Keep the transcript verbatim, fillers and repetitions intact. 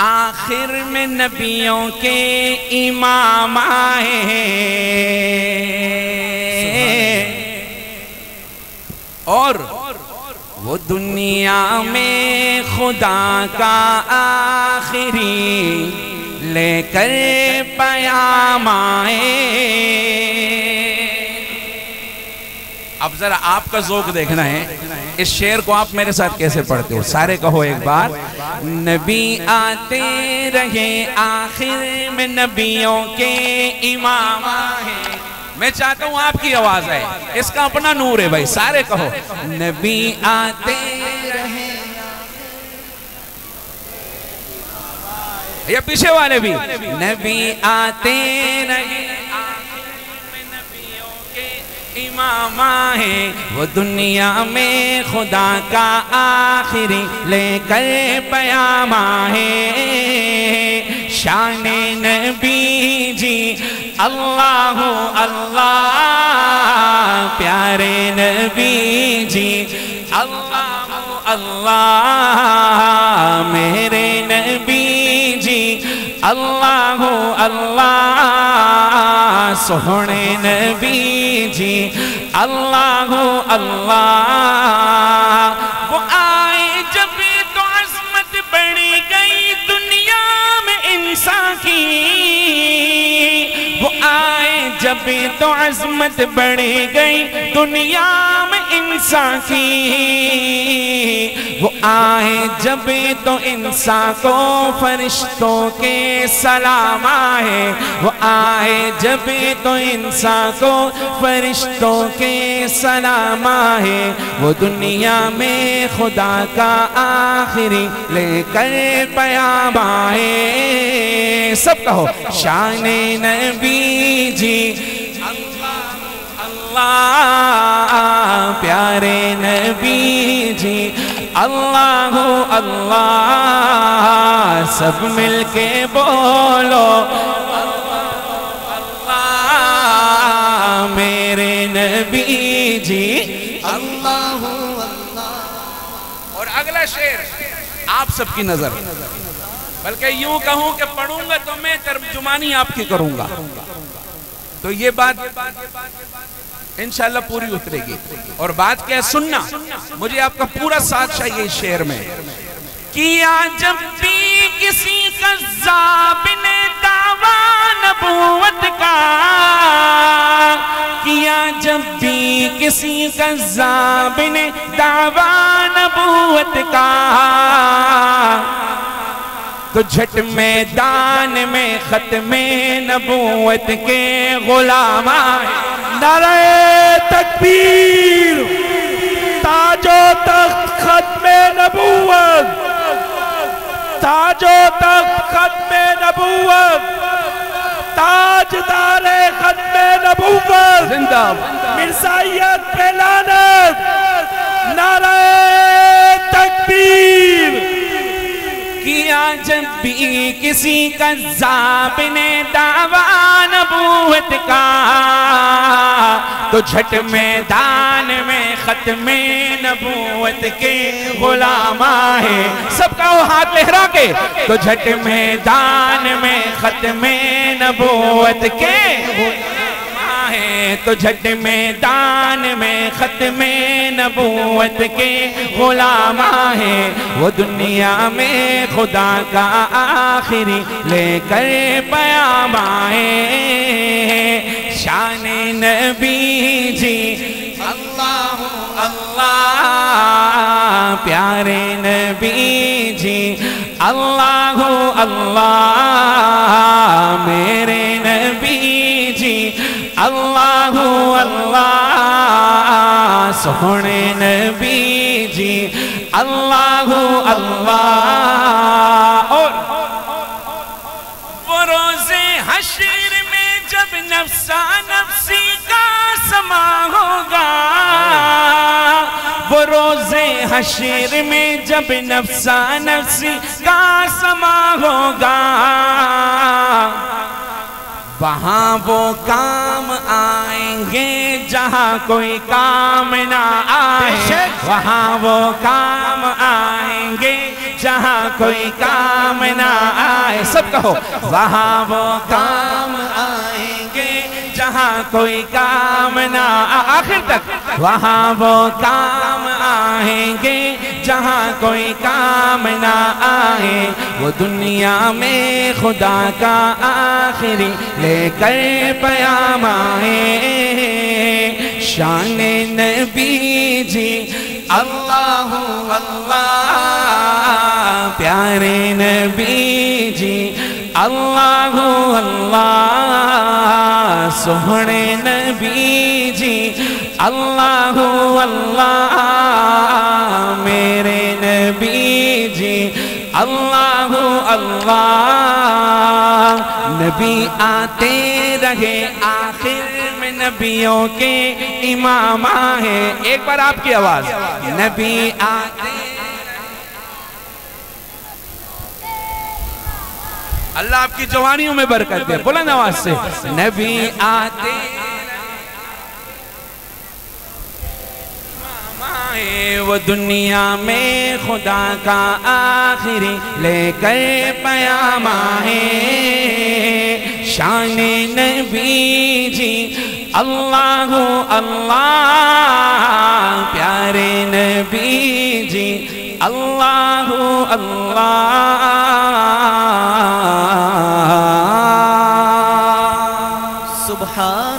आखिर में नबियों के इमाम आए हैं, और वो दुनिया में खुदा का आखिरी लेकर पयाम आए। अब जरा आपका ज़ोक देखना है, इस शेर को आप मेरे साथ कैसे पढ़ते हो, सारे कहो एक बार। नबी आते रहे आखिर में नबियों के इमाम हैं। मैं चाहता हूँ आपकी आवाज है, इसका अपना नूर है भाई, सारे कहो। नबी आते रहे, या पीछे वाले भी, नबी आते रहे इमाम हैं, वो दुनिया में खुदा का आखिरी लेकर पयाम हैं। शान नबी जी अल्लाह अल्लाह, प्यारे नबी जी अल्लाह अल्लाह, मेरे नबी जी अल्लाह अल्लाह, सोहने नबी जी अल्लाह अल्लाह। वो आए जब तो अजमत बढ़ गई दुनिया में इंसान की, वो आए जब तो अजमत बढ़ गई दुनिया में इंसान की, वो आए जब तो इंसान को फरिश्तों के सलाम आए, वो आए जब तो इंसान को फरिश्तों के सलाम आए। वो दुनिया में खुदा का आखिरी लेकर पयाम आए। सब कहो शान नबी जी अल्लाह अल्लाह, प्यारे नबी जी अल्लाह अल्लाह, सब मिलके बोलो अल्लाह अल्लाह, मेरे नबी जी अल्लाह अल्लाह। और अगला शेर आप सबकी नजर, बल्कि यूं कहूं कि पढ़ूंगा तो मैं तर्जुमानी आपकी करूंगा, तो ये बात इंशाल्लाह पूरी उतरेगी। और बात क्या है, सुनना, मुझे आपका पूरा साथ चाहिए इस शेर में। किया जब भी किसी कज़्ज़ाब ने दावा नबूवत का, किया जब भी किसी कज़्ज़ाब ने दावा नबूवत का, तो झट मैदान में ख़त्मे नबूवत के गुलाम आए। नारे तकबीर, ताजो तख्त ख़त्मे नबूवत, ताजो तख्त ख़त्मे नबूवत, ताजदार ख़त्मे नबूवत जिंदाबाद, मिर्ज़ायत पे लानत। नारे तकबीर, किया जब भी किसी कज़्ज़ाब ने दावा नबूवत का, तो झट मैदान में ख़त्मे नबूवत के गुलाम आए। सबका वो हाथ लहरा के, तो झट मैदान में ख़त्मे नबूवत के गुलाम आए, तो झट मैदान में ख़त्मे नबूवत के गुलाम आए। वो दुनिया में खुदा का आखिरी लेकर पयाम आए। शान नबी जी अल्लाह अल्लाह, प्यारे नबी जी अल्लाह अल्लाह, मेरे नबी जी अल्लाह अल्लाह, सोहने नबी जी अल्लाह अल्लाह। और वो रोज़े हश्र में जब नफ्सा नफ्सी का समा होगा, वो रोज़े हश्र में जब नफ्सा नफ्सी का समा होगा, वहाँ वो काम आएंगे जहाँ कोई काम ना आए, वहाँ वो काम आएंगे जहाँ कोई काम ना आए, सब कहो वहाँ वो काम आएंगे जहाँ कोई काम ना आए, आखिर तक वहाँ वो काम आएंगे जहाँ कोई काम ना आए, वो दुनिया में खुदा का आखिरी लेकर पयाम आए। शान नबी जी अल्लाह अल्लाह, प्यारे नबी जी अल्लाह अल्लाह, सोहने नबी जी अल्लाह अल्लाह, मेरे नबी जी अल्लाह अल्लाह। नबी आते रहे आखिर में नबियों के इमाम है, एक बार आपकी आवाज, नबी आते, अल्लाह आपकी जवानियों में बरकत दे, बोला नवाज से, नबी आते वो दुनिया में खुदा का आखिरी लेकर पयाम आए। शान नबी जी अल्लाह अल्लाह, प्यारे नबी जी अल्लाह अल्लाह। सुभान